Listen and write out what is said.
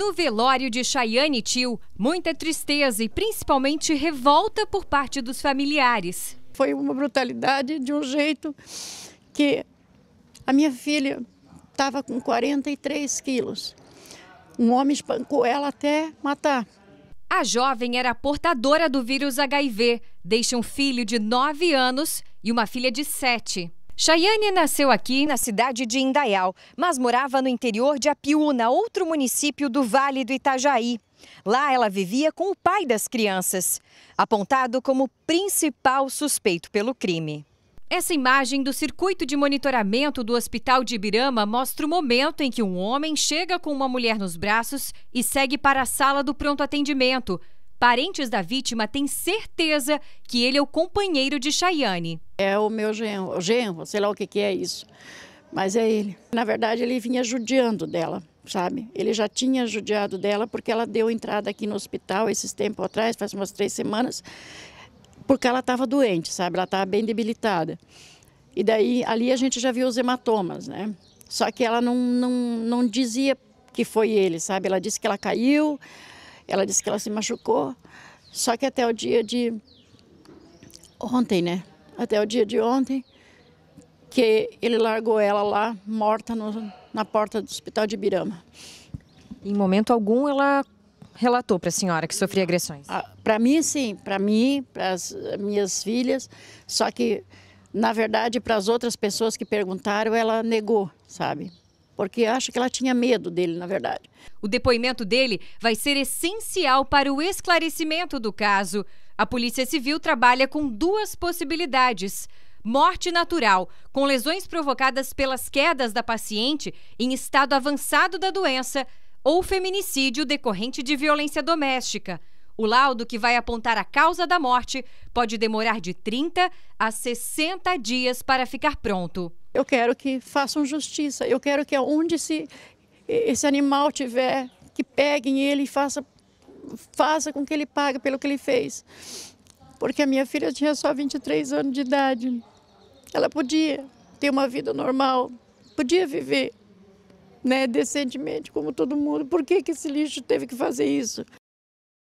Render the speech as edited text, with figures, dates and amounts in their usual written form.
No velório de Chayane Tio, muita tristeza e principalmente revolta por parte dos familiares. Foi uma brutalidade de um jeito que a minha filha estava com 43 quilos. Um homem espancou ela até matar. A jovem era portadora do vírus HIV, deixa um filho de 9 anos e uma filha de 7. Chayane nasceu aqui na cidade de Indaial, mas morava no interior de Apiúna, outro município do Vale do Itajaí. Lá ela vivia com o pai das crianças, apontado como principal suspeito pelo crime. Essa imagem do circuito de monitoramento do Hospital de Ibirama mostra o momento em que um homem chega com uma mulher nos braços e segue para a sala do pronto atendimento. Parentes da vítima têm certeza que ele é o companheiro de Chayane. É o meu genro, sei lá o que é isso, mas é ele. Na verdade, ele vinha judiando dela, sabe? Ele já tinha judiado dela porque ela deu entrada aqui no hospital esses tempos atrás, faz umas 3 semanas, porque ela estava doente, sabe? Ela estava bem debilitada. E daí, ali a gente já viu os hematomas, né? Só que ela não dizia que foi ele, sabe? Ela disse que ela caiu. Ela disse que ela se machucou, só que até o dia de ontem, né? Até o dia de ontem, que ele largou ela lá, morta na porta do Hospital de Ibirama. Em momento algum ela relatou para a senhora que sofria agressões? Para mim, sim. Para mim, para as minhas filhas, só que, na verdade, para as outras pessoas que perguntaram, ela negou, sabe? Porque acha que ela tinha medo dele, na verdade. O depoimento dele vai ser essencial para o esclarecimento do caso. A Polícia Civil trabalha com 2 possibilidades. Morte natural, com lesões provocadas pelas quedas da paciente em estado avançado da doença, ou feminicídio decorrente de violência doméstica. O laudo que vai apontar a causa da morte pode demorar de 30 a 60 dias para ficar pronto. Eu quero que façam justiça, eu quero que onde esse animal tiver, que peguem ele e faça com que ele pague pelo que ele fez. Porque a minha filha tinha só 23 anos de idade, ela podia ter uma vida normal, podia viver, né, decentemente como todo mundo. Por que esse lixo teve que fazer isso?